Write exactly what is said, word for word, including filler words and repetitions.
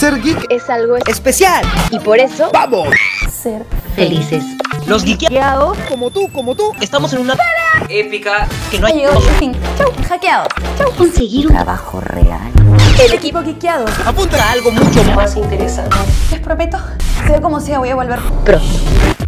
Ser geek es algo especial y por eso vamos a ser felices. Los geekeados, como tú, como tú, estamos en una para épica que no ha llegado a su fin. Chau, hackeados. Chau, conseguir un trabajo real. El equipo geekeados apunta a algo mucho más interesante. Les prometo, sea como sea, voy a volver pronto.